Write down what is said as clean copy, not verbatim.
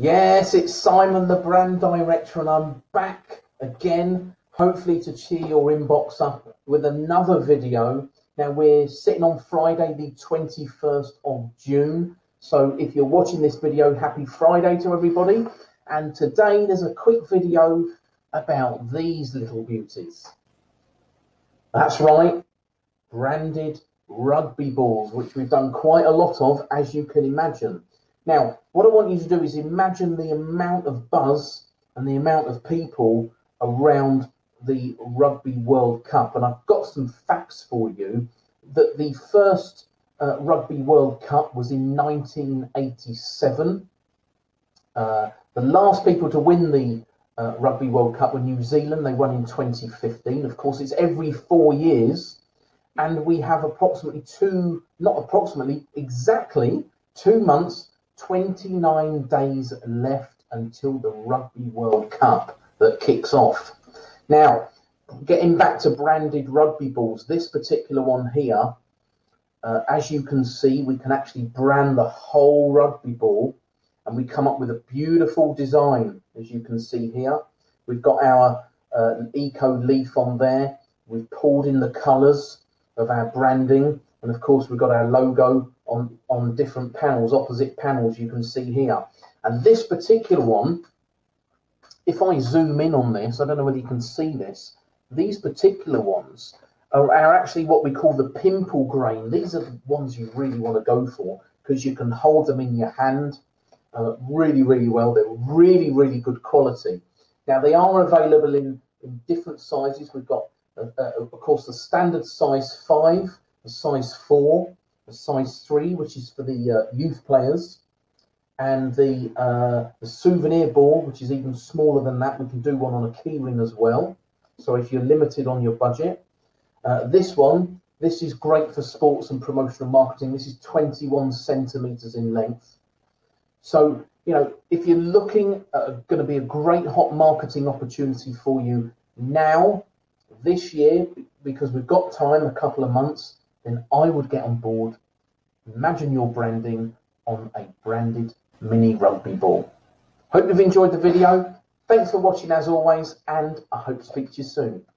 Yes, it's Simon, the brand director, and I'm back again, hopefully to cheer your inbox up with another video. Now, we're sitting on Friday, the 21st of June. So if you're watching this video, happy Friday to everybody. And today there's a quick video about these little beauties. That's right, branded rugby balls, which we've done quite a lot of, as you can imagine. Now, what I want you to do is imagine the amount of buzz and the amount of people around the Rugby World Cup. And I've got some facts for you that the first Rugby World Cup was in 1987. The last people to win the Rugby World Cup were New Zealand. They won in 2015. Of course, it's every 4 years. And we have exactly 2 months, 29 days left until the Rugby World Cup that kicks off. Now, getting back to branded rugby balls, this particular one here, as you can see, we can actually brand the whole rugby ball, and we come up with a beautiful design, as you can see here. We've got our eco leaf on there. We've pulled in the colours of our branding, and of course we've got our logo on different panels, opposite panels you can see here. And this particular one, if I zoom in on this, I don't know whether you can see this, these particular ones are actually what we call the pimple grain. These are the ones you really want to go for because you can hold them in your hand really, really well. They're really, really good quality. Now, they are available in different sizes. We've got, of course, the standard size 5, the size 4, the size 3, which is for the youth players, and the souvenir ball, which is even smaller than that. We can do one on a keyring as well. So if you're limited on your budget, this is great for sports and promotional marketing. This is 21 centimeters in length. So, you know, if you're looking at going to be a great hot marketing opportunity for you now, this year, because we've got time, a couple of months, then I would get on board. Imagine your branding on a branded mini rugby ball. Hope you've enjoyed the video. Thanks for watching as always, and I hope to speak to you soon.